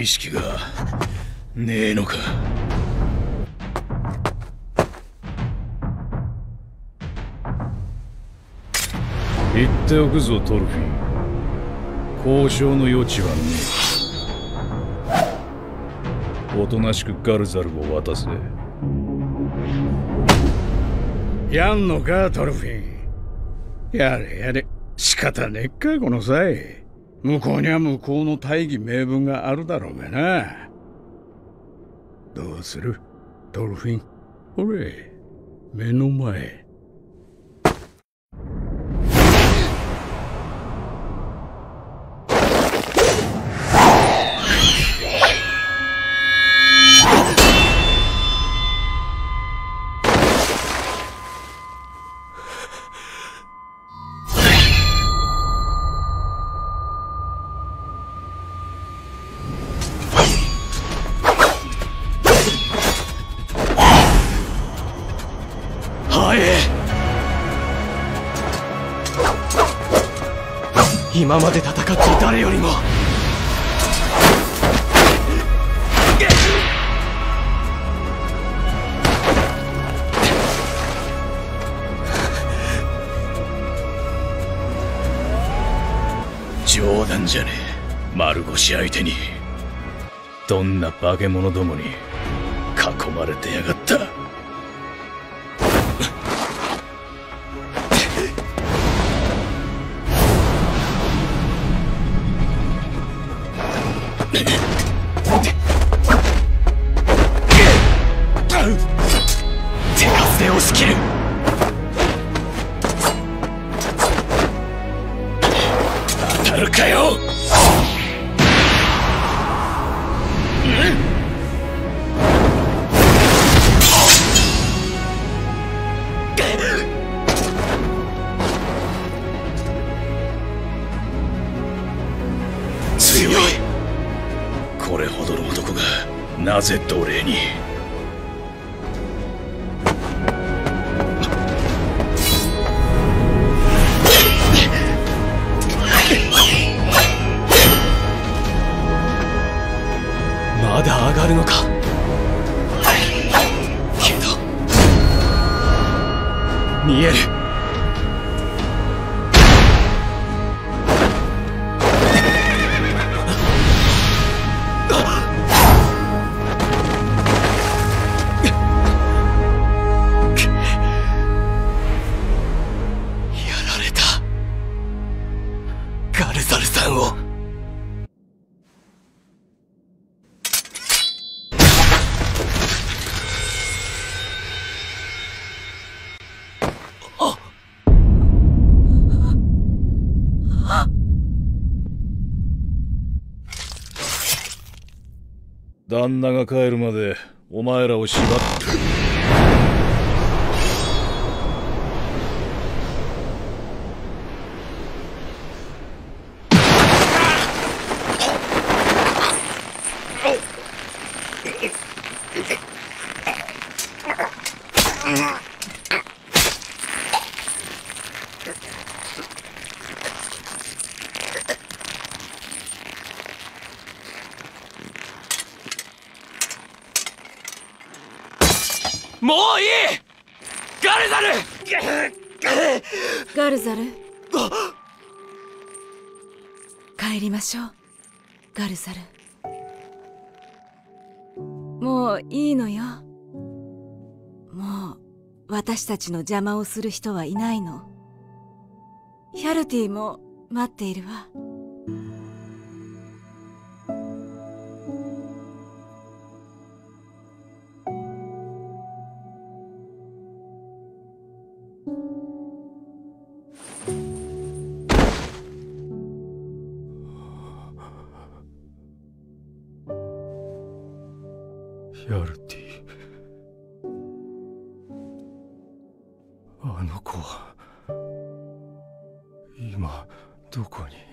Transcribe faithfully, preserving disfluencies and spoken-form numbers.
意識がねえのか。言っておくぞトルフィン、交渉の余地はねえ。おとなしくガルザルを渡せ。やんのかトルフィン。やれやれ、仕方ねえかこの際。向こうには向こうの大義名分があるだろうがな。どうするドルフィン。ほれ目の前。今まで戦って誰よりも冗談じゃねえ。丸腰相手にどんな化け物どもに囲まれてやがった。なぜ奴隷に。まだ上がるのか。けど見える。旦那が帰るまでお前らを縛ってもういい。ガルザルガルザル帰りましょう。ガルザルもういいのよ。もう私たちの邪魔をする人はいないの。ヒャルティも待っているわ。ヒャルティ、あの子は今どこに。